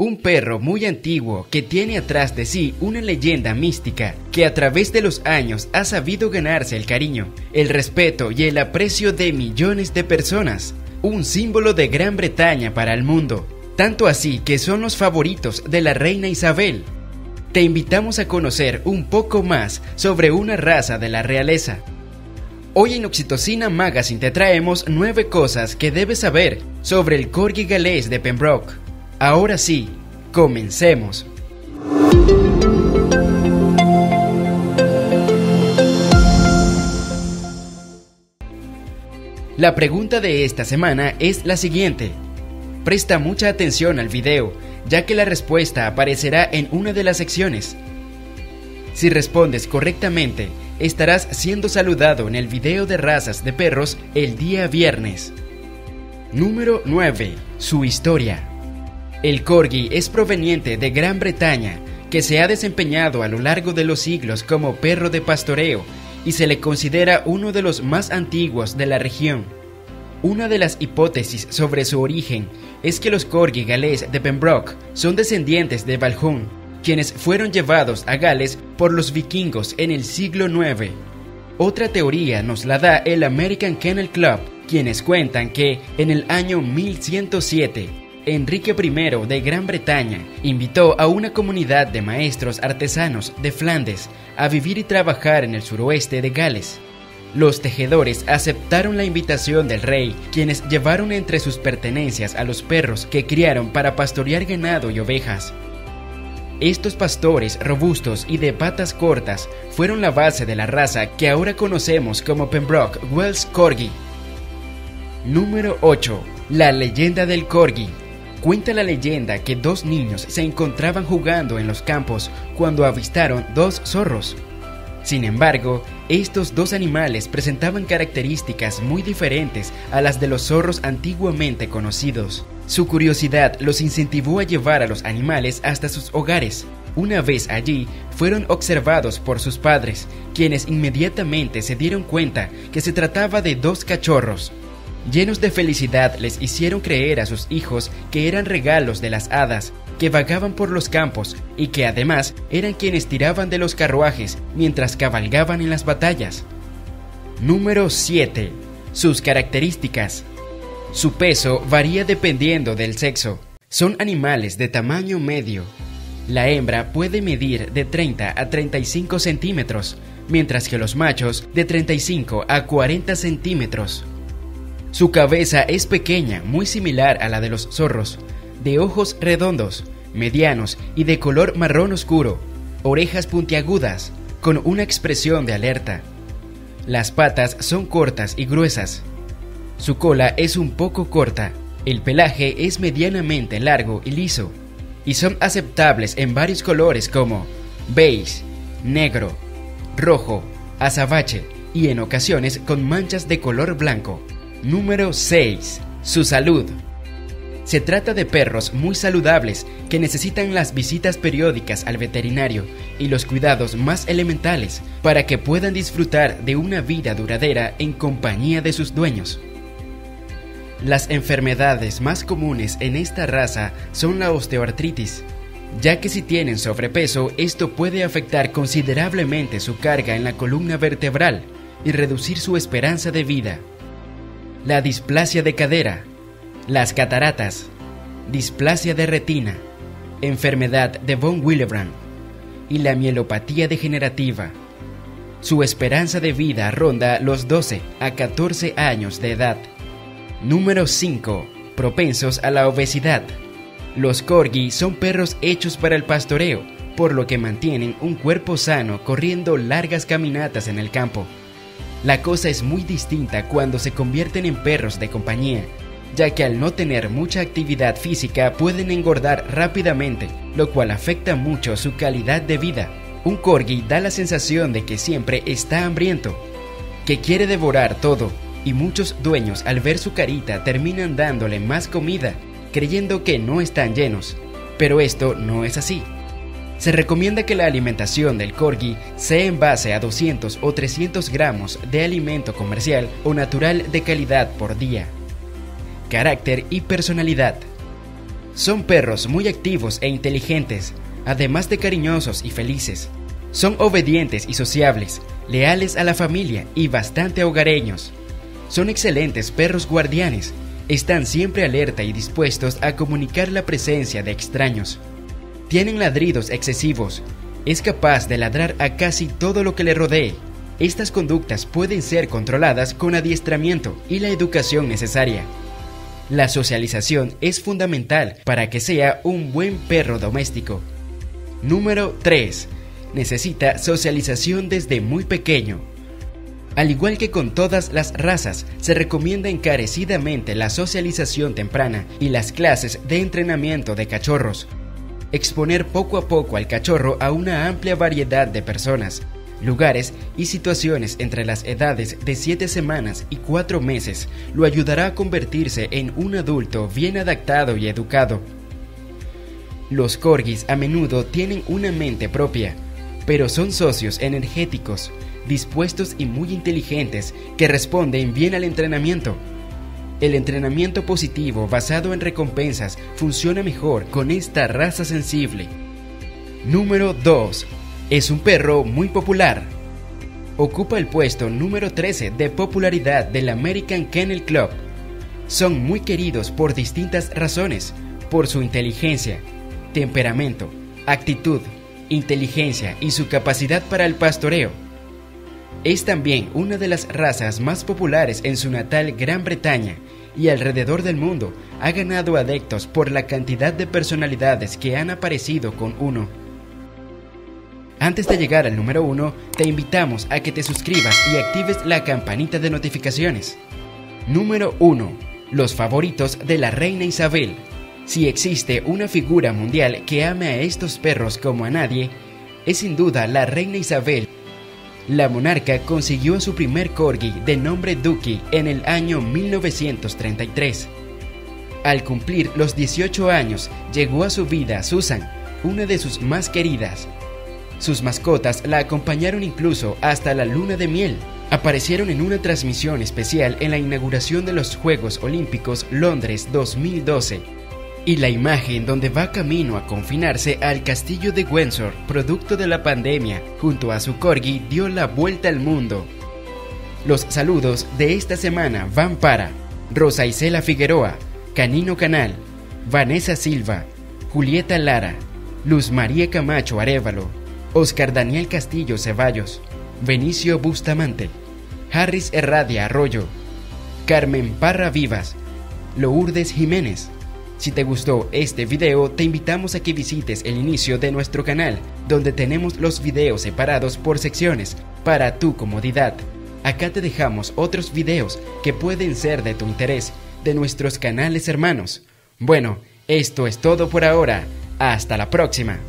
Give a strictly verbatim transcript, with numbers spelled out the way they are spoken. Un perro muy antiguo que tiene atrás de sí una leyenda mística que a través de los años ha sabido ganarse el cariño, el respeto y el aprecio de millones de personas. Un símbolo de Gran Bretaña para el mundo, tanto así que son los favoritos de la Reina Isabel. Te invitamos a conocer un poco más sobre una raza de la realeza. Hoy en Oxytocin Magazine te traemos nueve cosas que debes saber sobre el corgi galés de Pembroke. Ahora sí, comencemos. La pregunta de esta semana es la siguiente. Presta mucha atención al video, ya que la respuesta aparecerá en una de las secciones. Si respondes correctamente, estarás siendo saludado en el video de razas de perros el día viernes. Número nueve. Su historia. El corgi es proveniente de Gran Bretaña, que se ha desempeñado a lo largo de los siglos como perro de pastoreo y se le considera uno de los más antiguos de la región. Una de las hipótesis sobre su origen es que los corgi galés de Pembroke son descendientes de Balhún, quienes fueron llevados a Gales por los vikingos en el siglo noveno. Otra teoría nos la da el American Kennel Club, quienes cuentan que en el año mil ciento siete, Enrique primero de Gran Bretaña invitó a una comunidad de maestros artesanos de Flandes a vivir y trabajar en el suroeste de Gales. Los tejedores aceptaron la invitación del rey, quienes llevaron entre sus pertenencias a los perros que criaron para pastorear ganado y ovejas. Estos pastores robustos y de patas cortas fueron la base de la raza que ahora conocemos como Pembroke Welsh Corgi. Número ocho. La leyenda del corgi. Cuenta la leyenda que dos niños se encontraban jugando en los campos cuando avistaron dos zorros. Sin embargo, estos dos animales presentaban características muy diferentes a las de los zorros antiguamente conocidos. Su curiosidad los incentivó a llevar a los animales hasta sus hogares. Una vez allí, fueron observados por sus padres, quienes inmediatamente se dieron cuenta que se trataba de dos cachorros. Llenos de felicidad les hicieron creer a sus hijos que eran regalos de las hadas, que vagaban por los campos y que además eran quienes tiraban de los carruajes mientras cabalgaban en las batallas. Número siete. Sus características. Su peso varía dependiendo del sexo. Son animales de tamaño medio. La hembra puede medir de treinta a treinta y cinco centímetros, mientras que los machos de treinta y cinco a cuarenta centímetros. Su cabeza es pequeña, muy similar a la de los zorros, de ojos redondos, medianos y de color marrón oscuro, orejas puntiagudas, con una expresión de alerta. Las patas son cortas y gruesas. Su cola es un poco corta, el pelaje es medianamente largo y liso, y son aceptables en varios colores como beige, negro, rojo, azabache y en ocasiones con manchas de color blanco. Número seis. Su salud. Se trata de perros muy saludables que necesitan las visitas periódicas al veterinario y los cuidados más elementales para que puedan disfrutar de una vida duradera en compañía de sus dueños. Las enfermedades más comunes en esta raza son la osteoartritis, ya que si tienen sobrepeso, esto puede afectar considerablemente su carga en la columna vertebral y reducir su esperanza de vida. La displasia de cadera, las cataratas, displasia de retina, enfermedad de Von Willebrand y la mielopatía degenerativa. Su esperanza de vida ronda los doce a catorce años de edad. Número cinco. Propensos a la obesidad. Los corgi son perros hechos para el pastoreo, por lo que mantienen un cuerpo sano corriendo largas caminatas en el campo. La cosa es muy distinta cuando se convierten en perros de compañía, ya que al no tener mucha actividad física pueden engordar rápidamente, lo cual afecta mucho su calidad de vida. Un corgi da la sensación de que siempre está hambriento, que quiere devorar todo, y muchos dueños al ver su carita terminan dándole más comida, creyendo que no están llenos, pero esto no es así. Se recomienda que la alimentación del corgi sea en base a doscientos o trescientos gramos de alimento comercial o natural de calidad por día. Carácter y personalidad. Son perros muy activos e inteligentes, además de cariñosos y felices. Son obedientes y sociables, leales a la familia y bastante hogareños. Son excelentes perros guardianes, están siempre alerta y dispuestos a comunicar la presencia de extraños. Tienen ladridos excesivos, es capaz de ladrar a casi todo lo que le rodee. Estas conductas pueden ser controladas con adiestramiento y la educación necesaria. La socialización es fundamental para que sea un buen perro doméstico. Número tres. Necesita socialización desde muy pequeño. Al igual que con todas las razas, se recomienda encarecidamente la socialización temprana y las clases de entrenamiento de cachorros. Exponer poco a poco al cachorro a una amplia variedad de personas, lugares y situaciones entre las edades de siete semanas y cuatro meses lo ayudará a convertirse en un adulto bien adaptado y educado. Los corgis a menudo tienen una mente propia, pero son socios energéticos, dispuestos y muy inteligentes que responden bien al entrenamiento. El entrenamiento positivo basado en recompensas funciona mejor con esta raza sensible. Número dos. Es un perro muy popular. Ocupa el puesto número trece de popularidad del American Kennel Club. Son muy queridos por distintas razones, por su inteligencia, temperamento, actitud, inteligencia y su capacidad para el pastoreo. Es también una de las razas más populares en su natal Gran Bretaña y alrededor del mundo ha ganado adeptos por la cantidad de personalidades que han aparecido con uno. Antes de llegar al número uno, te invitamos a que te suscribas y actives la campanita de notificaciones. Número uno. Los favoritos de la Reina Isabel. Si existe una figura mundial que ame a estos perros como a nadie, es sin duda la Reina Isabel. La monarca consiguió a su primer corgi de nombre Ducky en el año mil novecientos treinta y tres. Al cumplir los dieciocho años, llegó a su vida Susan, una de sus más queridas. Sus mascotas la acompañaron incluso hasta la luna de miel. Aparecieron en una transmisión especial en la inauguración de los Juegos Olímpicos Londres dos mil doce. Y la imagen donde va camino a confinarse al Castillo de Windsor, producto de la pandemia, junto a su corgi, dio la vuelta al mundo. Los saludos de esta semana van para Rosa Isela Figueroa, Canino Canal, Vanessa Silva, Julieta Lara, Luz María Camacho Arevalo, Oscar Daniel Castillo Ceballos, Benicio Bustamante, Harris Herradia Arroyo, Carmen Parra Vivas, Lourdes Jiménez. Si te gustó este video, te invitamos a que visites el inicio de nuestro canal, donde tenemos los videos separados por secciones, para tu comodidad. Acá te dejamos otros videos que pueden ser de tu interés, de nuestros canales hermanos. Bueno, esto es todo por ahora. Hasta la próxima.